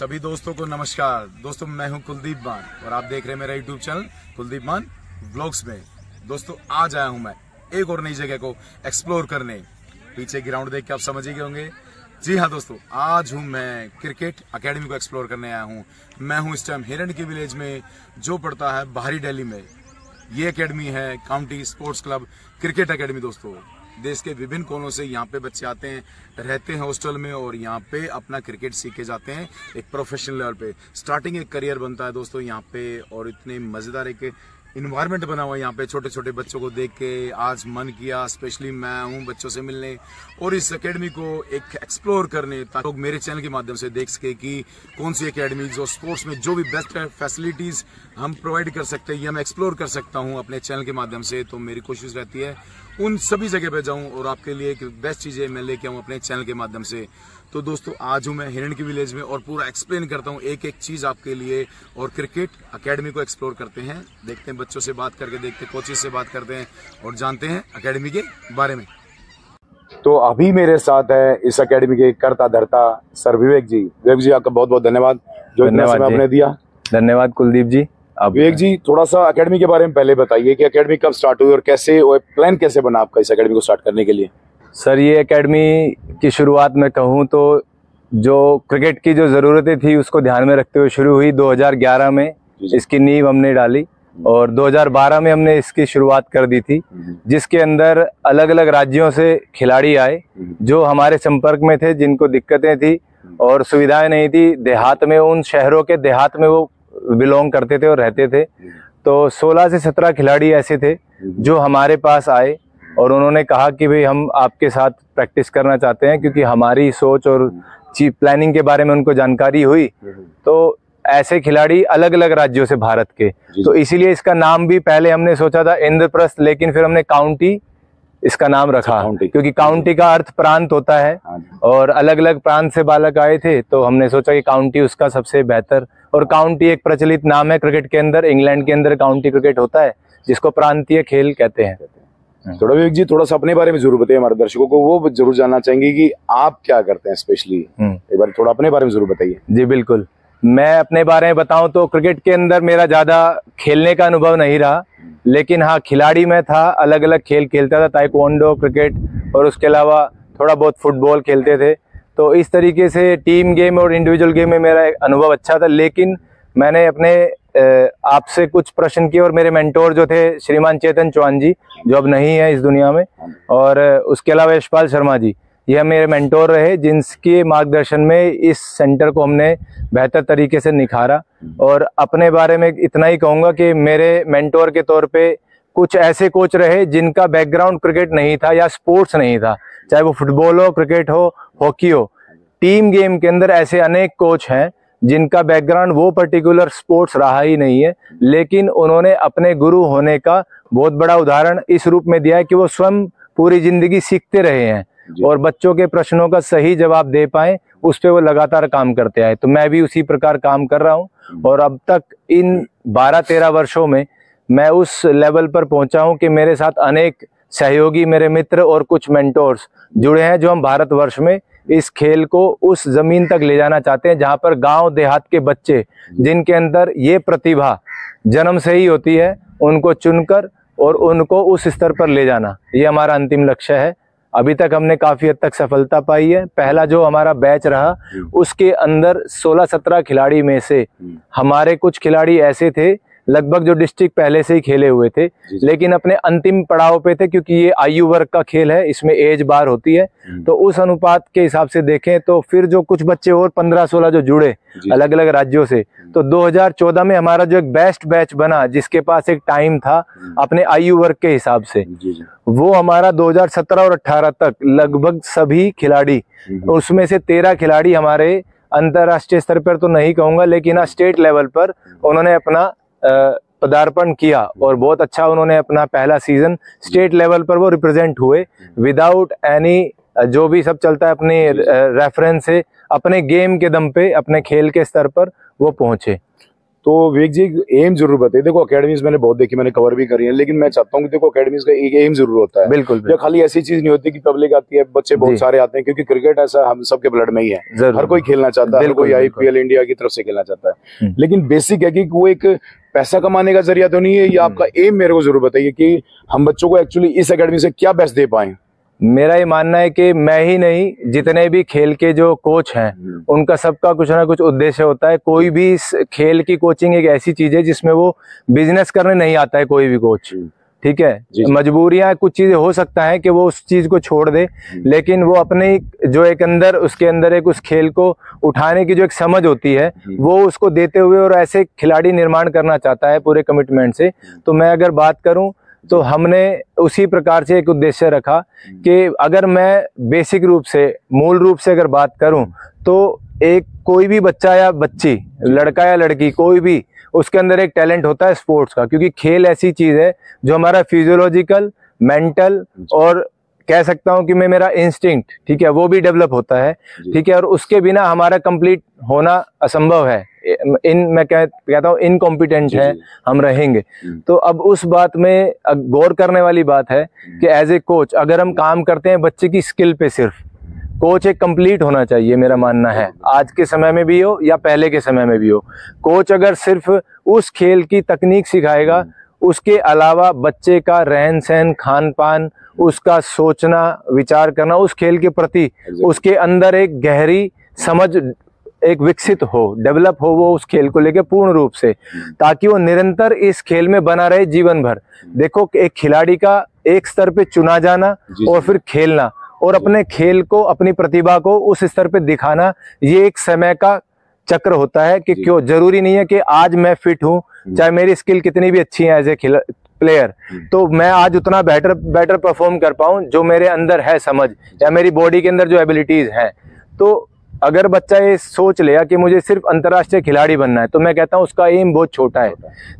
सभी दोस्तों को नमस्कार। दोस्तों मैं हूं कुलदीप मान और आप देख रहे हैं मेरा यूट्यूब चैनल कुलदीप मान व्लॉग्स में। दोस्तों आज आया हूं मैं एक और नई जगह को एक्सप्लोर करने। पीछे ग्राउंड देख के आप समझ ही गए होंगे। जी हाँ दोस्तों, आज हूं मैं क्रिकेट अकेडमी को एक्सप्लोर करने आया हूँ। मैं हूँ इस टाइम हिरण की विलेज में, जो पड़ता है बाहरी दिल्ली में। ये अकेडमी है county sports club cricket academy. दोस्तों देश के विभिन्न कोनों से यहाँ पे बच्चे आते हैं, रहते हैं हॉस्टल में और यहाँ पे अपना क्रिकेट सीख के जाते हैं। एक प्रोफेशनल लेवल पे स्टार्टिंग एक करियर बनता है दोस्तों यहाँ पे। और इतने मजेदार एक इन्वायरमेंट बना हुआ है यहाँ पे। छोटे छोटे बच्चों को देख के आज मन किया, स्पेशली मैं हूँ बच्चों से मिलने और इस अकेडमी को एक एक्सप्लोर करने, ताकि लोग मेरे चैनल के माध्यम से देख सके कि कौन सी अकेडमी जो स्पोर्ट्स में जो भी बेस्ट फैसिलिटीज हम प्रोवाइड कर सकते हैं या मैं एक्सप्लोर कर सकता हूँ अपने चैनल के माध्यम से। तो मेरी कोशिश रहती है उन सभी जगह पे जाऊं और आपके लिए एक बेस्ट चीजें मैं लेके आऊं अपने चैनल के माध्यम से। तो दोस्तों आज हूं मैं हिरण की विलेज में और पूरा एक्सप्लेन करता हूं एक एक चीज आपके लिए। और क्रिकेट अकेडमी को एक्सप्लोर करते हैं, देखते हैं बच्चों से बात करके, देखते हैं कोचेज से बात करते हैं और जानते हैं अकेडमी के बारे में। तो अभी मेरे साथ है इस अकेडमी के कर्ता धरता सर विवेक जी। विवेक जी आपका बहुत बहुत धन्यवाद जो इतना समय आपने दिया। धन्यवाद कुलदीप जी। विवेक जी थोड़ा सा अकेडमी के बारे में पहले बताइए कि अकेडमी कब स्टार्ट हुई और कैसे प्लान कैसे बना आपका इस अकेडमी को स्टार्ट करने के लिए। सर ये अकेडमी की शुरुआत मैं कहूँ तो जो क्रिकेट की जो ज़रूरतें थी उसको ध्यान में रखते हुए शुरू हुई। 2011 में इसकी नींव हमने डाली और 2012 में हमने इसकी शुरुआत कर दी थी, जिसके अंदर अलग अलग राज्यों से खिलाड़ी आए जो हमारे संपर्क में थे, जिनको दिक्कतें थी और सुविधाएँ नहीं थी। देहात में, उन शहरों के देहात में वो बिलोंग करते थे और रहते थे। तो 16 से 17 खिलाड़ी ऐसे थे जो हमारे पास आए और उन्होंने कहा कि भाई हम आपके साथ प्रैक्टिस करना चाहते हैं, क्योंकि हमारी सोच और चीफ प्लानिंग के बारे में उनको जानकारी हुई। तो ऐसे खिलाड़ी अलग अलग राज्यों से भारत के, तो इसीलिए इसका नाम भी पहले हमने सोचा था इंद्रप्रस्थ, लेकिन फिर हमने काउंटी इसका नाम रखा, क्योंकि काउंटी का अर्थ प्रांत होता है और अलग अलग प्रांत से बालक आए थे। तो हमने सोचा कि काउंटी उसका सबसे बेहतर, और काउंटी एक प्रचलित नाम है क्रिकेट के अंदर। इंग्लैंड के अंदर काउंटी क्रिकेट होता है, जिसको प्रांतीय खेल कहते हैं। थोड़ा विवेक जी थोड़ा सा अपने बारे में जरूर बताइए, हमारे दर्शकों को वो जरूर जानना चाहेंगे कि आप क्या करते हैं स्पेशली। एक बार थोड़ा अपने बारे में जरूर बताइए। जी बिल्कुल, मैं अपने बारे में बताऊं तो क्रिकेट के अंदर मेरा ज़्यादा खेलने का अनुभव नहीं रहा, लेकिन हाँ खिलाड़ी मैं था, अलग अलग खेल खेलता था, ताइक्वांडो, क्रिकेट और उसके अलावा थोड़ा बहुत फुटबॉल खेलते थे। तो इस तरीके से टीम गेम और इंडिविजुअल गेम में मेरा अनुभव अच्छा था। लेकिन मैंने अपने आपसे कुछ प्रश्न किए और मेरे मेंटोर जो थे श्रीमान चेतन चौहान जी, जो अब नहीं है इस दुनिया में, और उसके अलावा यशपाल शर्मा जी, यह मेरे मेंटोर रहे, जिनके मार्गदर्शन में इस सेंटर को हमने बेहतर तरीके से निखारा। और अपने बारे में इतना ही कहूँगा कि मेरे मेंटोर के तौर पे कुछ ऐसे कोच रहे जिनका बैकग्राउंड क्रिकेट नहीं था या स्पोर्ट्स नहीं था, चाहे वो फुटबॉल हो, क्रिकेट हो, हॉकी हो। टीम गेम के अंदर ऐसे अनेक कोच हैं जिनका बैकग्राउंड वो पर्टिकुलर स्पोर्ट्स रहा ही नहीं है, लेकिन उन्होंने अपने गुरु होने का बहुत बड़ा उदाहरण इस रूप में दिया है कि वो स्वयं पूरी जिंदगी सीखते रहे हैं और बच्चों के प्रश्नों का सही जवाब दे पाए, उस पे वो लगातार काम करते आए। तो मैं भी उसी प्रकार काम कर रहा हूँ और अब तक इन 12-13 वर्षों में मैं उस लेवल पर पहुँचा हूँ कि मेरे साथ अनेक सहयोगी, मेरे मित्र और कुछ मेंटोर्स जुड़े हैं, जो हम भारतवर्ष में इस खेल को उस जमीन तक ले जाना चाहते हैं जहाँ पर गाँव देहात के बच्चे, जिनके अंदर ये प्रतिभा जन्म से ही होती है, उनको चुनकर और उनको उस स्तर पर ले जाना, ये हमारा अंतिम लक्ष्य है। अभी तक हमने काफ़ी हद तक सफलता पाई है। पहला जो हमारा बैच रहा उसके अंदर 16-17 खिलाड़ी में से हमारे कुछ खिलाड़ी ऐसे थे लगभग जो डिस्ट्रिक्ट पहले से ही खेले हुए थे, लेकिन अपने अंतिम पड़ाव पे थे, क्योंकि ये आयु वर्ग का खेल है, इसमें एज बार होती है। तो उस अनुपात के हिसाब से देखें तो फिर जो कुछ बच्चे और 15-16 जो जुड़े अलग अलग राज्यों से, तो 2014 में हमारा जो एक बेस्ट बैच बना, जिसके पास एक टाइम था अपने आयु वर्ग के हिसाब से, वो हमारा 2017 और 2018 तक लगभग सभी खिलाड़ी, उसमें से 13 खिलाड़ी हमारे अंतर्राष्ट्रीय स्तर पर तो नहीं कहूँगा, लेकिन स्टेट लेवल पर उन्होंने अपना पदार्पण किया और बहुत अच्छा उन्होंने अपना पहला सीजन स्टेट लेवल पर वो रिप्रेजेंट हुए, विदाउट एनी जो भी सब चलता है अपनी रेफरेंस से, अपने गेम के दम पे, अपने खेल के स्तर पर वो पहुंचे। तो विवेक जी एम जरूर बताइए। देखो अकेडमीज मैंने बहुत देखी, मैंने कवर भी करी है, लेकिन मैं चाहता हूँ कि देखो अकेडमीज का एक एम जरूर होता है। बिल्कुल, बिल्कुल। खाली ऐसी चीज नहीं होती कि पब्लिक आती है, बच्चे बहुत सारे आते हैं, क्योंकि क्रिकेट ऐसा हम सबके ब्लड में ही है, हर कोई खेलना चाहता है, हर कोई IPL इंडिया की तरफ से खेलना चाहता है। लेकिन बेसिक है कि वो एक पैसा कमाने का जरिया तो नहीं है, या आपका एम मेरे को जरूर बताइए कि हम बच्चों को एक्चुअली इस अकेडमी से क्या बेस्ट दे पाए। मेरा ये मानना है कि मैं ही नहीं, जितने भी खेल के जो कोच हैं उनका सबका कुछ ना कुछ उद्देश्य होता है। कोई भी खेल की कोचिंग एक ऐसी चीज है जिसमें वो बिजनेस करने नहीं आता है कोई भी कोच, ठीक है। मजबूरियां कुछ चीजें हो सकता है कि वो उस चीज को छोड़ दे, लेकिन वो अपने जो एक अंदर उसके अंदर एक उस खेल को उठाने की जो एक समझ होती है वो उसको देते हुए और ऐसे खिलाड़ी निर्माण करना चाहता है पूरे कमिटमेंट से। तो मैं अगर बात करूं तो हमने उसी प्रकार से एक उद्देश्य रखा कि अगर मैं बेसिक रूप से मूल रूप से अगर बात करूं तो एक कोई भी बच्चा या बच्ची, लड़का या लड़की, कोई भी उसके अंदर एक टैलेंट होता है स्पोर्ट्स का, क्योंकि खेल ऐसी चीज़ है जो हमारा फिजियोलॉजिकल, मेंटल और कह सकता हूं कि मैं मेरा इंस्टिंक्ट, ठीक है, वो भी डेवलप होता है, ठीक है। और उसके बिना हमारा कंप्लीट होना असंभव है। मैं कहता हूं इनकॉम्पिटेंट है हम रहेंगे। तो अब उस बात में गौर करने वाली बात है कि एज ए कोच अगर हम काम करते हैं बच्चे की स्किल पे, सिर्फ कोच एक कंप्लीट होना चाहिए। मेरा मानना है आज के समय में भी हो या पहले के समय में भी हो, कोच अगर सिर्फ उस खेल की तकनीक सिखाएगा, उसके अलावा बच्चे का रहन सहन, खान पान, उसका सोचना, विचार करना उस खेल के प्रति, उसके अंदर एक गहरी समझ एक विकसित हो, डेवलप हो वो उस खेल को लेकर पूर्ण रूप से, ताकि वो निरंतर इस खेल में बना रहे जीवन भर। देखो एक खिलाड़ी का एक स्तर पे चुना जाना और फिर खेलना और अपने खेल को, अपनी प्रतिभा को उस स्तर पे दिखाना, ये एक समय का चक्र होता है कि क्यों जरूरी नहीं है कि आज मैं फिट हूँ, चाहे मेरी स्किल कितनी भी अच्छी है एज ए प्लेयर, तो मैं आज उतना बेटर परफॉर्म कर पाऊँ जो मेरे अंदर है समझ या मेरी बॉडी के अंदर जो एबिलिटीज हैं। तो अगर बच्चा ये सोच लिया कि मुझे सिर्फ अंतर्राष्ट्रीय खिलाड़ी बनना है, तो मैं कहता हूँ उसका एम बहुत छोटा है।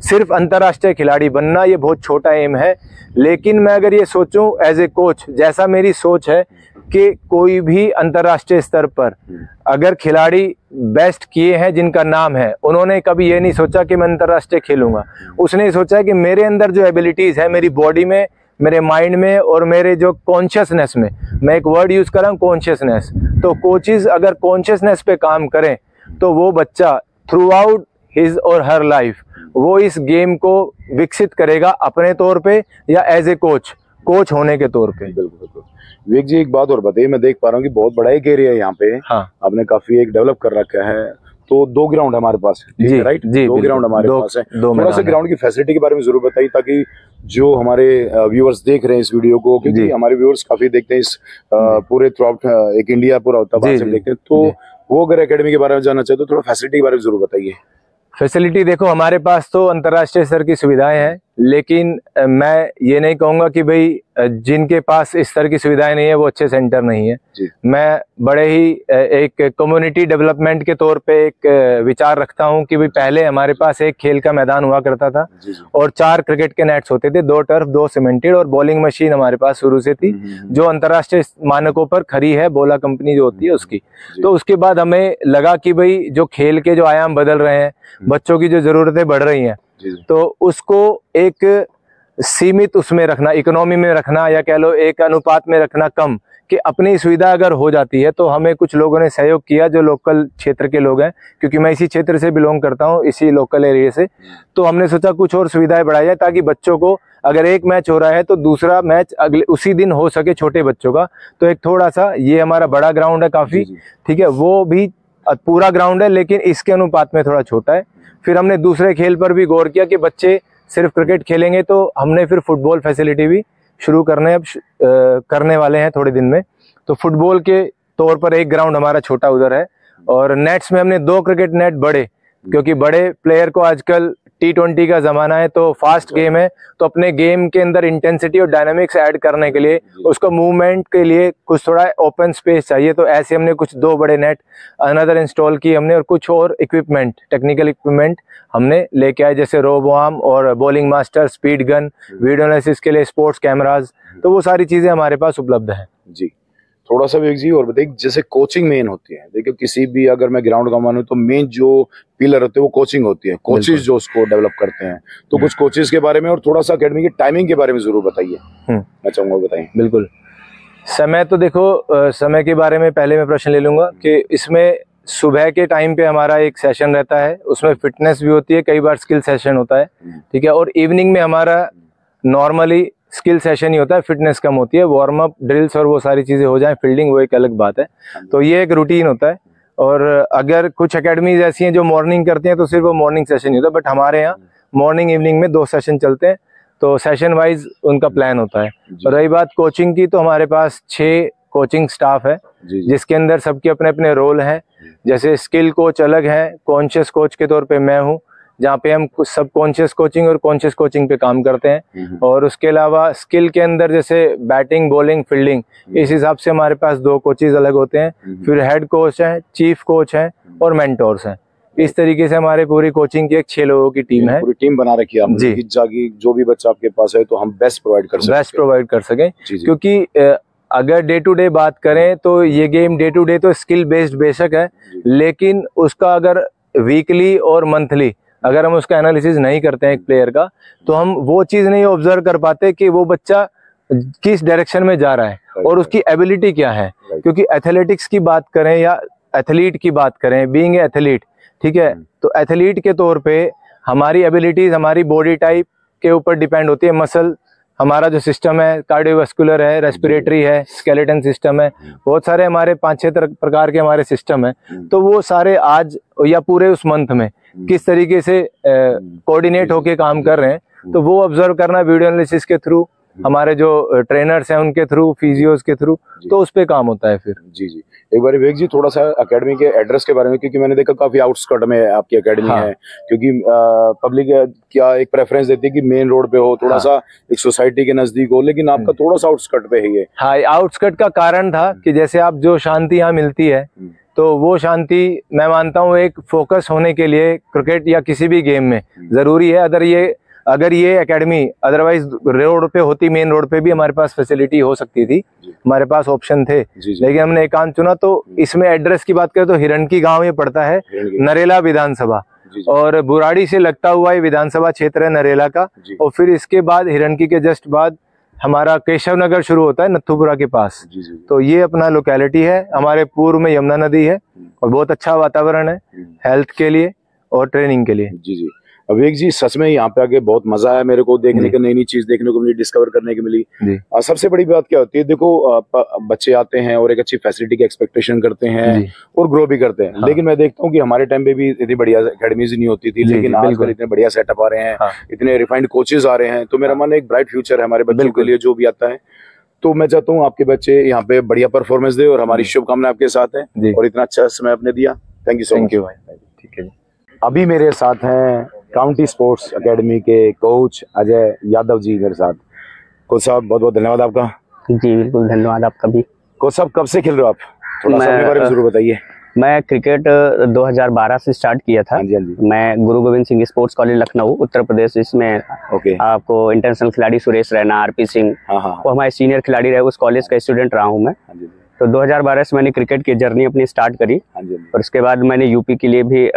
सिर्फ अंतर्राष्ट्रीय खिलाड़ी बनना ये बहुत छोटा एम है। लेकिन मैं अगर ये सोचूं एज ए कोच, जैसा मेरी सोच है कि कोई भी अंतर्राष्ट्रीय स्तर पर अगर खिलाड़ी बेस्ट किए हैं जिनका नाम है, उन्होंने कभी ये नहीं सोचा कि मैं अंतर्राष्ट्रीय खेलूंगा, उसने सोचा कि मेरे अंदर जो एबिलिटीज़ है, मेरी बॉडी में, मेरे माइंड में और मेरे जो कॉन्शियसनेस में, मैं एक वर्ड यूज़ कर रहा हूँ कॉन्शियसनेस, तो कोचेस अगर कॉन्शियसनेस पे काम करें तो वो बच्चा थ्रू आउट हिज और हर लाइफ वो इस गेम को विकसित करेगा अपने तौर पे या एज ए कोच होने के तौर पे। बिल्कुल। विवेक जी एक बात और बताइए, मैं देख पा रहा हूँ कि बहुत बड़ा एक एरिया है यहाँ पे, हाँ, आपने काफी एक डेवलप कर रखा है। तो दो ग्राउंड हमारे पास है, राइट? दो ग्राउंड हमारे पास है। थोड़ा सा ग्राउंड की फैसिलिटी के बारे में जरूर बताइए, ताकि जो हमारे व्यूअर्स देख रहे हैं इस वीडियो को, क्योंकि हमारे व्यूअर्स काफी देखते हैं इस पूरे थ्रू आउट एक इंडिया पूरा होता है, सब देखते हैं, तो वो अगर एकेडमी के बारे में जानना चाहते हो थोड़ा फैसिलिटी के बारे में जरूर बताइए। फैसिलिटी देखो हमारे पास तो अंतर्राष्ट्रीय स्तर की सुविधाएं हैं, लेकिन मैं ये नहीं कहूँगा कि भाई जिनके पास इस तरह की सुविधाएं नहीं है वो अच्छे सेंटर नहीं है। मैं बड़े ही एक कम्युनिटी डेवलपमेंट के तौर पे एक विचार रखता हूँ कि भाई पहले हमारे पास एक खेल का मैदान हुआ करता था और 4 क्रिकेट के नेट्स होते थे, 2 टर्फ, 2 सीमेंटेड, और बॉलिंग मशीन हमारे पास शुरू से थी जो अंतर्राष्ट्रीय मानकों पर खरी है, बोला कंपनी जो होती है उसकी। तो उसके बाद हमें लगा कि भाई जो खेल के जो आयाम बदल रहे हैं, बच्चों की जो जरूरतें बढ़ रही हैं, तो उसको एक सीमित उसमें रखना, इकोनॉमी में रखना, या कह लो एक अनुपात में रखना कम, कि अपनी सुविधा अगर हो जाती है। तो हमें कुछ लोगों ने सहयोग किया जो लोकल क्षेत्र के लोग हैं, क्योंकि मैं इसी क्षेत्र से बिलोंग करता हूं, इसी लोकल एरिया से। तो हमने सोचा कुछ और सुविधाएं बढ़ाई जाए ताकि बच्चों को अगर एक मैच हो रहा है तो दूसरा मैच अगले उसी दिन हो सके छोटे बच्चों का। तो एक थोड़ा सा ये हमारा बड़ा ग्राउंड है काफ़ी, ठीक है, वो भी पूरा ग्राउंड है लेकिन इसके अनुपात में थोड़ा छोटा है। फिर हमने दूसरे खेल पर भी गौर किया कि बच्चे सिर्फ क्रिकेट खेलेंगे, तो हमने फिर फुटबॉल फैसिलिटी भी शुरू करने वाले हैं थोड़े दिन में। तो फुटबॉल के तौर पर एक ग्राउंड हमारा छोटा उधर है, और नेट्स में हमने 2 क्रिकेट नेट बड़े, क्योंकि बड़े प्लेयर को आजकल T20 का ज़माना है, तो फास्ट गेम है, तो अपने गेम के अंदर इंटेंसिटी और डायनामिक्स ऐड करने के लिए, उसको मूवमेंट के लिए कुछ थोड़ा ओपन स्पेस चाहिए, तो ऐसे हमने कुछ 2 बड़े नेट अनदर इंस्टॉल किए हमने, और कुछ और इक्विपमेंट, टेक्निकल इक्विपमेंट हमने लेके आए, जैसे रोबोआर्म और bowling master, speed gun, video analysis के लिए स्पोर्ट्स कैमराज, तो वो सारी चीज़ें हमारे पास उपलब्ध हैं। जी, थोड़ा सा विवेक जी और बताइए, जैसे कोचिंग मेन होती है, देखिए किसी भी अगर मैं ग्राउंड का मानूं तो मेन जो पिलर होते हैं वो कोचिंग होती है, कोचेज जो उसको डेवलप करते हैं, तो कुछ कोचेज के बारे में और थोड़ा सा अकेडमी की टाइमिंग के बारे में जरूर बताइए, मैं चाहूंगा बताइए। बिल्कुल, समय तो देखो, समय के बारे में पहले मैं प्रश्न ले लूंगा कि इसमें सुबह के टाइम पे हमारा एक सेशन रहता है, उसमें फिटनेस भी होती है, कई बार स्किल सेशन होता है, ठीक है, और इवनिंग में हमारा नॉर्मली स्किल सेशन ही होता है, फिटनेस कम होती है, वार्म अप, ड्रिल्स और वो सारी चीज़ें हो जाएं, फील्डिंग वो एक अलग बात है, तो ये एक रूटीन होता है। और अगर कुछ एकेडमीज ऐसी हैं जो मॉर्निंग करती हैं तो सिर्फ वो मॉर्निंग सेशन ही होता है, बट हमारे यहाँ मॉर्निंग इवनिंग में 2 सेशन चलते हैं, तो सेशन वाइज उनका प्लान होता है। और रही बात कोचिंग की, तो हमारे पास 6 कोचिंग स्टाफ है जिसके अंदर सबके अपने अपने रोल हैं, जैसे स्किल कोच अलग हैं, कॉन्शियस कोच के तौर पर मैं हूँ, जहाँ पे हम सब कॉन्शियस कोचिंग और कॉन्शियस कोचिंग पे काम करते हैं, और उसके अलावा स्किल के अंदर जैसे बैटिंग, बॉलिंग, फील्डिंग, इस हिसाब से हमारे पास 2 कोचेज अलग होते हैं, फिर हेड कोच हैं, चीफ कोच हैं और मेंटोर्स हैं। इस तरीके से हमारे पूरी कोचिंग की एक 6 लोगों की टीम है, पूरी टीम बना रखी है आपने कि जाकि जो भी बच्चा आपके पास है तो हम बेस्ट प्रोवाइड कर सकें, क्योंकि अगर डे टू डे बात करें तो ये गेम डे टू डे तो स्किल बेस्ड बेशक है, लेकिन उसका अगर वीकली और मंथली अगर हम उसका एनालिसिस नहीं करते हैं एक प्लेयर का, तो हम वो चीज़ नहीं ऑब्जर्व कर पाते कि वो बच्चा किस डायरेक्शन में जा रहा है और उसकी एबिलिटी क्या है, क्योंकि एथलेटिक्स की बात करें या एथलीट की बात करें, बीइंग एथलीट, ठीक है, तो एथलीट के तौर पे हमारी एबिलिटीज़ हमारी बॉडी टाइप के ऊपर डिपेंड होती है, मसल, हमारा जो सिस्टम है, कार्डियोवैस्कुलर है, रेस्पिरेटरी है, स्केलेटन सिस्टम है, बहुत सारे हमारे 5-6 प्रकार के हमारे सिस्टम है, तो वो सारे आज या पूरे उस मंथ में किस तरीके से कोऑर्डिनेट होके काम कर रहे हैं, तो वो ऑब्जर्व करना वीडियो एनालिसिस के थ्रू, हमारे जो ट्रेनर्स हैं उनके थ्रू, फिजियोज के थ्रू, तो उस पे काम होता है फिर। जी जी, एक बार विवेक जी थोड़ा सा एकेडमी के एड्रेस के बारे में, क्योंकि मैंने देखा काफी आउटस्कर्ट में आपकी एकेडमी है, क्योंकि पब्लिक क्या एक प्रेफरेंस देती है कि मेन रोड पे हो, थोड़ा सा एक सोसाइटी के नजदीक हो, लेकिन आपका थोड़ा सा आउटस्कर्ट पे है ये। हाँ, आउटस्कर्ट का कारण था कि जैसे आप जो शांति यहाँ मिलती है, तो वो शांति मैं मानता हूँ एक फोकस होने के लिए क्रिकेट या किसी भी गेम में जरूरी है। अगर ये एकेडमी अदरवाइज रोड पे होती, मेन रोड पे भी हमारे पास फैसिलिटी हो सकती थी, हमारे पास ऑप्शन थे, लेकिन हमने एकांत चुना। तो इसमें एड्रेस की बात करें तो हिरण की गाँव में पड़ता है, नरेला विधानसभा, और बुराड़ी से लगता हुआ ये विधानसभा क्षेत्र है नरेला का, और फिर इसके बाद हिरणकी के जस्ट बाद हमारा केशव नगर शुरू होता है नथुपुरा के पास। तो ये अपना लोकेलिटी है, हमारे पूर्व में यमुना नदी है और बहुत अच्छा वातावरण है हेल्थ के लिए और ट्रेनिंग के लिए। जी जी, विवेक जी सच में यहाँ पे आके बहुत मजा आया, मेरे को देखने का नई नई चीज देखने को मिली, डिस्कवर करने को मिली। सबसे बड़ी बात क्या होती है, देखो बच्चे आते हैं और एक अच्छी फैसिलिटी की एक्सपेक्टेशन करते हैं और ग्रो भी करते हैं, लेकिन मैं देखता हूँ कि हमारे टाइम पे भी इतनी बढ़िया अकेडमीज नहीं होती थी, लेकिन आजकल इतने बढ़िया सेटअप आ रहे हैं, इतने रिफाइंड कोचेज आ रहे हैं, तो मेरा मन एक ब्राइट फ्यूचर है हमारे बच्चों के लिए जो भी आता है। तो मैं चाहता हूँ आपके बच्चे यहाँ पे बढ़िया परफॉर्मेंस दे और हमारी शुभकामना आपके साथ है, और इतना अच्छा समय आपने दिया, थैंक यू सो मच। ठीक है, अभी मेरे साथ हैं काउंटी स्पोर्ट्स एकेडमी के कोच अजय यादव जी मेरे साथ। कोच साहब बहुत बहुत धन्यवाद आपका। जी बिल्कुल, धन्यवाद आपका भी। कोच साहब कब से खेल रहे हो आप, थोड़ा सा अपने बारे में जरूर बताइए। मैं क्रिकेट 2012 से स्टार्ट किया था। जी। मैं गुरु गोविंद सिंह स्पोर्ट्स कॉलेज लखनऊ उत्तर प्रदेश, इसमें आपको इंटरनेशनल खिलाड़ी सुरेश रैना, RP सिंह वो हमारे सीनियर खिलाड़ी रहे, उस कॉलेज का स्टूडेंट रहा हूँ मैं। तो 2012 से मैंने क्रिकेट की जर्नी अपनी स्टार्ट करी, और उसके बाद मैंने यूपी के लिए भी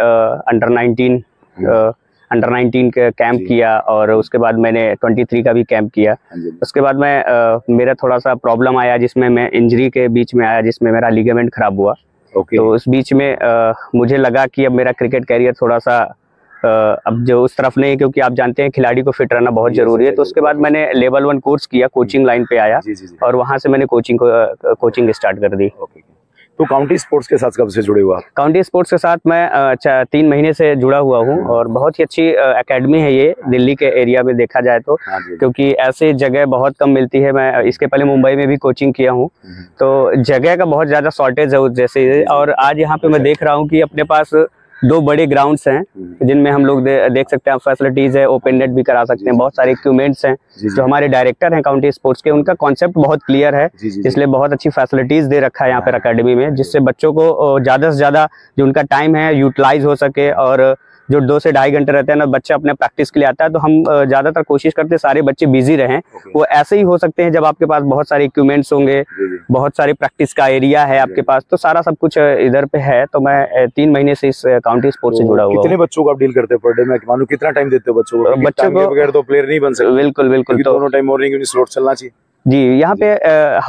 अंडर 19 का कैंप किया, और उसके बाद मैंने 23 का भी कैंप किया। उसके बाद मैं मेरा थोड़ा सा प्रॉब्लम आया, जिसमें मैं इंजरी के बीच में आया, जिसमें मेरा लिगामेंट खराब हुआ। तो उस बीच में मुझे लगा कि अब मेरा क्रिकेट कैरियर थोड़ा सा अब जो उस तरफ नहीं, क्योंकि आप जानते हैं खिलाड़ी को फिट रहना बहुत जरूरी है। तो उसके बाद मैंने लेवल 1 कोर्स किया, कोचिंग लाइन पे आया, और वहाँ से मैंने कोचिंग स्टार्ट कर दी। तो काउंटी स्पोर्ट्स के साथ कब से जुड़े हुआ? काउंटी स्पोर्ट्स के साथ मैं 3 महीने से जुड़ा हुआ हूँ, और बहुत ही अच्छी एकेडमी है ये, दिल्ली के एरिया में देखा जाए तो, क्योंकि ऐसी जगह बहुत कम मिलती है। मैं इसके पहले मुंबई में भी कोचिंग किया हूँ, तो जगह का बहुत ज़्यादा शॉर्टेज है जैसे, और आज यहाँ पे मैं देख रहा हूँ कि अपने पास 2 बड़े ग्राउंड्स हैं, जिनमें हम लोग देख सकते हैं, फैसिलिटीज है, ओपन नेट भी करा सकते हैं, बहुत सारे इक्विपमेंट्स हैं। जो हमारे डायरेक्टर हैं काउंटी स्पोर्ट्स के, उनका कॉन्सेप्ट बहुत क्लियर है, इसलिए बहुत अच्छी फैसिलिटीज दे रखा है यहाँ पर अकेडमी में, जिससे बच्चों को ज़्यादा से ज़्यादा जो उनका टाइम है यूटिलाइज हो सके, और जो 2 से ढाई घंटे रहते हैं ना बच्चा अपने प्रैक्टिस के लिए आता है, तो हम ज्यादातर कोशिश करते हैं सारे बच्चे बिजी रहें। वो ऐसे ही हो सकते हैं जब आपके पास बहुत सारे इक्विपमेंट्स होंगे, बहुत सारे प्रैक्टिस का एरिया है आपके पास, तो सारा सब कुछ इधर पे है। तो मैं 3 महीने से इस काउंटी स्पोर्ट्स से जुड़ा हुआ। कितने बच्चों को आप डील करते हैं पर डे में, मानो कितना टाइम देते हो बच्चों को? बच्चों को बगैर तो प्लेयर नहीं बन सकते। बिल्कुल बिल्कुल, दोनों टाइम मॉर्निंग इवनिंग स्लॉट चलना चाहिए जी। यहाँ पे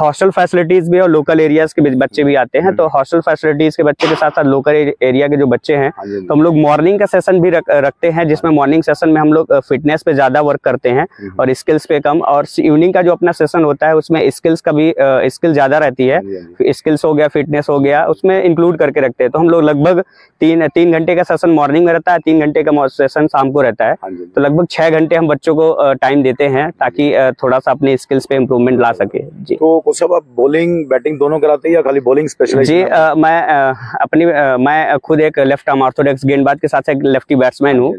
हॉस्टल फैसिलिटीज भी और लोकल एरियाज के बच्चे भी आते हैं, तो हॉस्टल फैसिलिटीज के बच्चे के साथ साथ लोकल एरिया के जो बच्चे हैं, तो हम लोग मॉर्निंग का सेशन भी रखते हैं, जिसमें मॉर्निंग सेशन में हम लोग फिटनेस पे ज्यादा वर्क करते हैं और स्किल्स पे कम। और इवनिंग का जो अपना सेशन होता है उसमें स्किल्स का भी स्किल ज्यादा रहती है, स्किल्स हो गया, फिटनेस हो गया, उसमें इंक्लूड करके रखते हैं। तो हम लोग लगभग तीन घंटे का सेशन मॉर्निंग में रहता है, 3 घंटे का सेशन शाम को रहता है, तो लगभग 6 घंटे हम बच्चों को टाइम देते हैं ताकि थोड़ा सा अपने स्किल्स पे इम्प्रूव ला सके जी। तो कुछ आप बॉलिंग बैटिंग दोनों कराते हैं या खाली बॉलिंग स्पेशलिस्ट? जी मैं खुद एक लेफ्ट आर्म ऑर्थोडॉक्स गेंदबाज के साथ एक लेफ्टी बैट्समैन हूँ,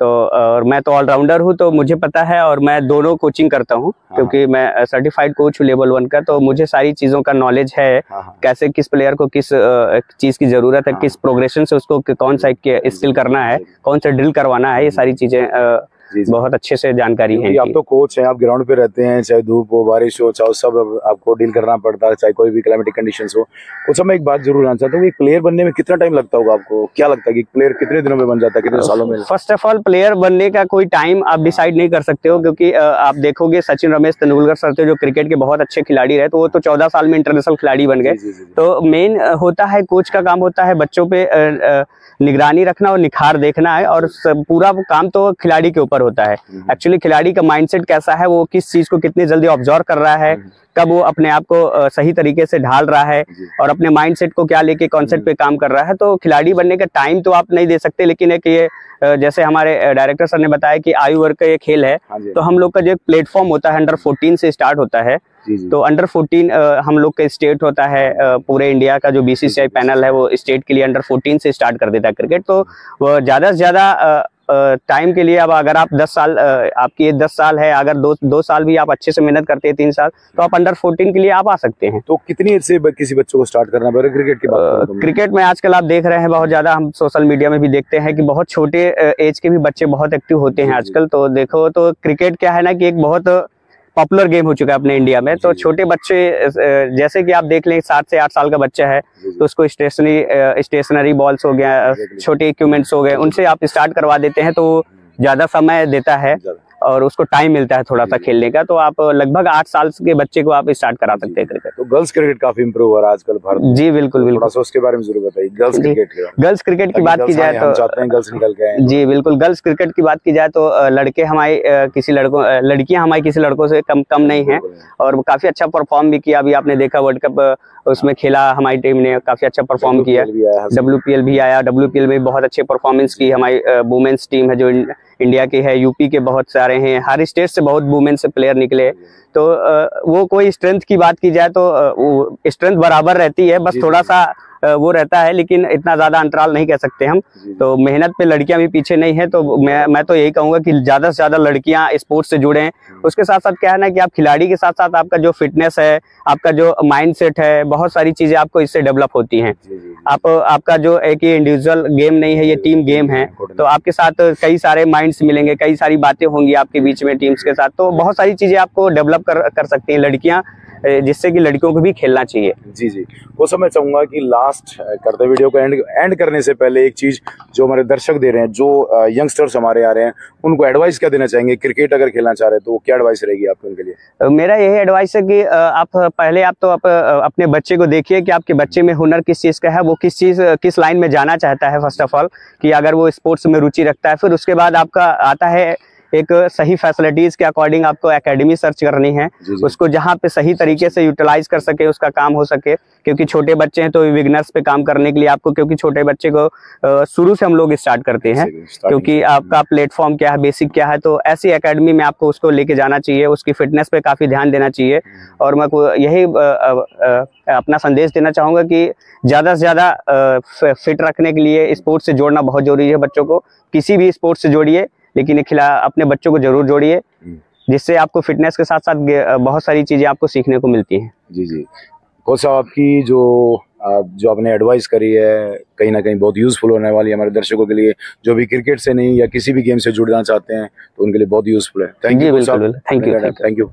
तो और मैं तो ऑलराउंडर हूँ, तो मुझे पता है और मैं दोनों कोचिंग करता हूँ क्योंकि मैं सर्टिफाइड कोच हूँ लेवल 1 का, तो मुझे सारी चीजों का नॉलेज है, कैसे किस प्लेयर को किस चीज की जरूरत है, किस प्रोग्रेशन से उसको कौन सा स्किल करना है, कौन सा ड्रिल करवाना है, ये सारी चीजें बहुत अच्छे से जानकारी है। आप तो कोच हैं, आप ग्राउंड पे रहते हैं, चाहे धूप हो बारिश हो चाहे सब आपको डील करना पड़ता है, चाहे कोई भी क्लाइमेटिक कंडीशंस हो। कुछ समय एक बात जरूर जानना चाहता हूँ, प्लेयर बनने में कितना टाइम लगता होगा? आपको क्या लगता है कि प्लेयर कितने दिनों में बन जाता है, कितने सालों में? फर्स्ट ऑफ ऑल प्लेयर बनने का कोई टाइम आप डिसाइड नहीं कर सकते हो, क्योंकि आप देखोगे सचिन रमेश तेंदुलकर सर थे जो क्रिकेट के बहुत अच्छे खिलाड़ी रहे, तो वो तो 14 साल में इंटरनेशनल खिलाड़ी बन गए। तो मेन होता है कोच का काम होता है बच्चों पे निगरानी रखना और निखार देखना है, और पूरा काम तो खिलाड़ी के ऊपर होता है। एक्चुअली खिलाड़ी का माइंडसेट कैसा है, वो किस चीज को कितनी जल्दी ऑब्जर्व कर रहा है, कब वो अपने आप को सही तरीके से ढाल रहा है और अपने माइंडसेट को क्या लेके कॉन्सेप्ट पे काम कर रहा है। तो खिलाड़ी बनने का टाइम तो आप नहीं दे सकते, लेकिन एक ये जैसे हमारे डायरेक्टर सर ने बताया कि आयु वर्ग का ये खेल है, तो हम लोग का जो प्लेटफॉर्म होता है अंडर 14 से स्टार्ट होता है, तो अंडर 14 हम लोग का स्टेट होता है, पूरे इंडिया का जो BCCI पैनल है वो स्टेट के लिए अंडर 14 से स्टार्ट कर देता है क्रिकेट। तो ज्यादा से ज्यादा टाइम के लिए अब अगर आप 10 साल आपकी 10 साल है, अगर दो साल भी आप अच्छे से मेहनत करते हैं, 3 साल, तो आप अंडर 14 के लिए आप आ सकते हैं। तो कितनी एज से किसी बच्चों को स्टार्ट करना पड़ेगा क्रिकेट की बात? क्रिकेट में आजकल आप देख रहे हैं बहुत ज्यादा, हम सोशल मीडिया में भी देखते हैं कि बहुत छोटे एज के भी बच्चे बहुत एक्टिव होते हैं आजकल। तो देखो तो क्रिकेट क्या है ना कि एक बहुत पॉपुलर गेम हो चुका है अपने इंडिया में, तो छोटे बच्चे जैसे कि आप देख लें 7 से 8 साल का बच्चा है तो उसको स्टेशनरी बॉल्स हो गया, छोटे इक्विपमेंट्स हो गए, उनसे आप स्टार्ट करवा देते हैं तो ज्यादा समय देता है और उसको टाइम मिलता है थोड़ा सा खेलने का। तो आप लगभग 8 साल के बच्चे को आप स्टार्ट करा सकते हैं क्रिकेट। तो गर्ल्स क्रिकेट काफी इम्प्रूव हो रहा है आजकल भारत में। जी बिल्कुल बिल्कुल, थोड़ा उसके बारे में जरूर बताइए। गर्ल्स क्रिकेट की बात की जाए तो चाहते हैं गर्ल्स निकल के आए। जी बिल्कुल, गर्ल्स क्रिकेट की बात की जाए तो लड़कियां हमारी किसी लड़कों से कम नहीं है और काफी अच्छा परफॉर्म भी किया। अभी आपने देखा वर्ल्ड कप उसमें खेला, हमारी टीम ने काफी अच्छा परफॉर्म किया, WPL भी आया, WPL में बहुत अच्छे परफॉर्मेंस की हमारी वुमेन्स टीम है जो इंडिया की है। यूपी के बहुत सारे हैं, हर स्टेट से बहुत वुमेन्स से प्लेयर निकले। तो वो कोई स्ट्रेंथ की बात की जाए तो स्ट्रेंथ बराबर रहती है, बस थोड़ा सा वो रहता है, लेकिन इतना ज्यादा अंतराल नहीं कह सकते हम। तो मेहनत पे लड़कियां भी पीछे नहीं है, तो मैं तो यही कहूंगा कि ज्यादा से ज्यादा लड़कियां स्पोर्ट्स से जुड़े। उसके साथ साथ क्या है ना कि आप खिलाड़ी के साथ साथ आपका जो फिटनेस है, आपका जो माइंडसेट है, बहुत सारी चीजें आपको इससे डेवलप होती हैं। आपका जो एक इंडिविजुअल गेम नहीं है, ये टीम गेम है, तो आपके साथ कई सारे माइंड्स मिलेंगे, कई सारी बातें होंगी आपके बीच में टीम्स के साथ, तो बहुत सारी चीजें आपको डेवलप कर सकती हैं लड़कियां, जिससे कि लड़कियों को भी खेलना चाहिए। जी जी, वो समय चाहूंगा कि लास्ट करते वीडियो को एंड करने से पहले एक चीज जो हमारे दर्शक दे रहे हैं, जो यंगस्टर्स हमारे आ रहे हैं, उनको एडवाइस क्या देना चाहेंगे? क्रिकेट अगर खेलना चाह रहे हैं तो क्या एडवाइस रहेगी आपके उनके लिए? मेरा यही एडवाइस है कि आप अपने बच्चे को देखिए कि आपके बच्चे में हुनर किस चीज का है, वो किस लाइन में जाना चाहता है। फर्स्ट ऑफ ऑल कि अगर वो स्पोर्ट्स में रुचि रखता है, फिर उसके बाद आपका आता है एक सही फैसिलिटीज के अकॉर्डिंग आपको एकेडमी सर्च करनी है, उसको जहाँ पे सही तरीके से यूटिलाइज कर सके, उसका काम हो सके, क्योंकि छोटे बच्चे हैं तो बिगिनर्स पे काम करने के लिए आपको, क्योंकि छोटे बच्चे को शुरू से हम लोग स्टार्ट करते हैं, क्योंकि आपका प्लेटफॉर्म क्या है, बेसिक क्या है, तो ऐसी एकेडमी में आपको उसको लेके जाना चाहिए, उसकी फिटनेस पे काफी ध्यान देना चाहिए। और मैं यही अपना संदेश देना चाहूंगा कि ज्यादा से ज्यादा फिट रखने के लिए स्पोर्ट्स से जोड़ना बहुत जरूरी है। बच्चों को किसी भी स्पोर्ट्स से जोड़िए, लेकिन अपने बच्चों को जरूर जोड़िए, जिससे आपको फिटनेस के साथ साथ बहुत सारी चीजें आपको सीखने को मिलती हैं। जी जी, कोच साहब, आपकी जो जो आपने एडवाइस करी है कहीं ना कहीं बहुत यूज़फुल होने वाली है हमारे दर्शकों के लिए, जो भी क्रिकेट से नहीं या किसी भी गेम से जुड़ना चाहते हैं तो उनके लिए बहुत यूज़फुल है। Thank you.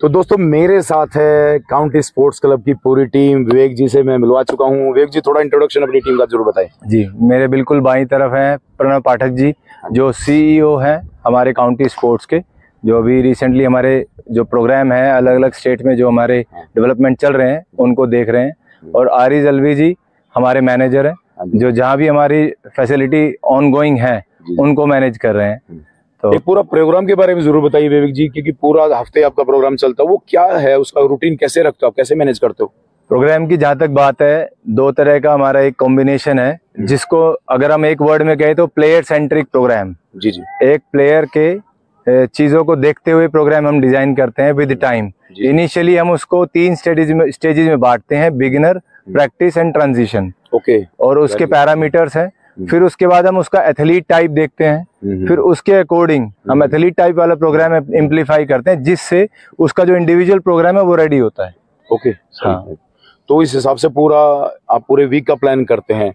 तो दोस्तों मेरे साथ है काउंटी स्पोर्ट्स क्लब की पूरी टीम, विवेक जी से मैं मिलवा चुका हूँ। विवेक जी थोड़ा इंट्रोडक्शन अपनी टीम का जरूर बताएं। जी, मेरे बिल्कुल बाईं तरफ हैं प्रणव पाठक जी जो CEO हैं हमारे काउंटी स्पोर्ट्स के, जो अभी रिसेंटली हमारे जो प्रोग्राम है अलग अलग स्टेट में जो हमारे डेवलपमेंट चल रहे हैं उनको देख रहे हैं। और आरिज अलवी जी हमारे मैनेजर हैं जो जहाँ भी हमारी फैसिलिटी ऑनगोइंग है उनको मैनेज कर रहे हैं। तो पूरा प्रोग्राम के बारे में जरूर बताइए विवेक जी, क्योंकि पूरा हफ्ते आपका प्रोग्राम चलता है, वो क्या है, उसका रूटीन कैसे रखते हो आप, कैसे मैनेज करते हो प्रोग्राम की? जहाँ तक बात है दो तरह का हमारा एक कॉम्बिनेशन है जिसको अगर हम एक वर्ड में कहें तो प्लेयर सेंट्रिक प्रोग्राम। जी जी, एक प्लेयर के चीजों को देखते हुए प्रोग्राम हम डिजाइन करते हैं विद टाइम। इनिशियली हम उसको 3 स्टेजेज में बांटते हैं, beginner, practice and transition. Okay, और उसके पैरामीटर्स हैं। फिर उसके बाद हम उसका एथलीट टाइप देखते हैं, फिर उसके अकॉर्डिंग हम एथलीट टाइप वाला प्रोग्राम इम्प्लीफाई करते हैं जिससे उसका जो इंडिविजुअल प्रोग्राम है वो रेडी होता है। ओके, हाँ। तो इस हिसाब से पूरा आप पूरे वीक का प्लान करते हैं।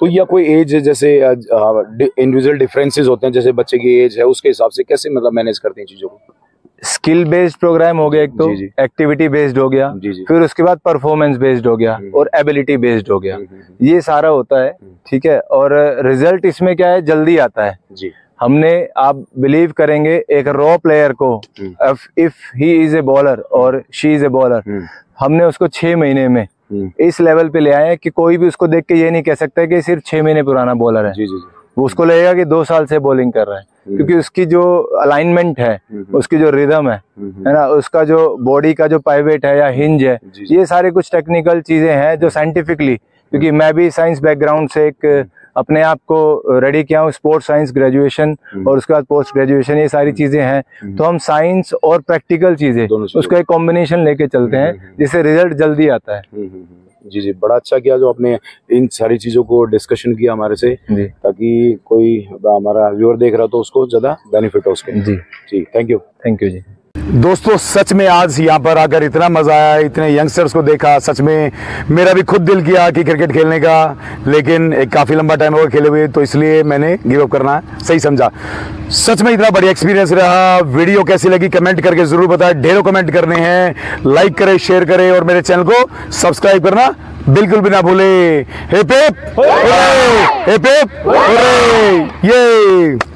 तो या कोई एज जैसे इंडिविजुअल डिफरेंसेस होते हैं, जैसे बच्चे की एज है उसके हिसाब से कैसे मतलब मैनेज करते हैं चीजों को? स्किल बेस्ड प्रोग्राम हो गया एक, तो एक्टिविटी बेस्ड हो गया, फिर उसके बाद परफॉर्मेंस बेस्ड हो गया और एबिलिटी बेस्ड हो गया, ये सारा होता है। ठीक है, और रिजल्ट इसमें क्या है, जल्दी आता है। जी, हमने, आप बिलीव करेंगे, एक रॉ प्लेयर को if he is a bowler और शी इज ए बॉलर, हमने उसको 6 महीने में इस लेवल पे ले आए कि कोई भी उसको देख के ये नहीं कह सकता है कि सिर्फ 6 महीने पुराना बॉलर है। वो उसको लगेगा कि 2 साल से बॉलिंग कर रहा है, क्योंकि उसकी जो अलाइनमेंट है, उसकी जो रिदम है ना, उसका जो बॉडी का जो पाइवेट है या हिंज है, ये सारे कुछ टेक्निकल चीजें हैं जो साइंटिफिकली, क्योंकि मैं भी साइंस बैकग्राउंड से एक अपने आप को रेडी किया हूँ, स्पोर्ट्स साइंस ग्रेजुएशन और उसके बाद पोस्ट ग्रेजुएशन, ये सारी चीजें हैं। तो हम साइंस और प्रैक्टिकल चीजें उसका एक कॉम्बिनेशन लेके चलते हैं जिससे रिजल्ट जल्दी आता है। जी जी, बड़ा अच्छा किया जो आपने इन सारी चीजों को डिस्कशन किया हमारे से, ताकि कोई हमारा व्यूअर देख रहा तो उसको ज्यादा बेनिफिट हो उसके। जी जी, थैंक यू जी। दोस्तों सच में आज यहाँ पर आकर इतना मज़ा आया, इतने यंगस्टर्स को देखा, सच में मेरा भी खुद दिल किया कि क्रिकेट खेलने का, लेकिन एक काफ़ी लंबा टाइम होगा खेले हुए, तो इसलिए मैंने गिव अप करना सही समझा। सच में इतना बढ़िया एक्सपीरियंस रहा। वीडियो कैसी लगी कमेंट करके ज़रूर बताएं, ढेरों कमेंट करने हैं। लाइक करें, शेयर करें और मेरे चैनल को सब्सक्राइब करना बिल्कुल भी ना भूलें। हिप हिप होरे, ये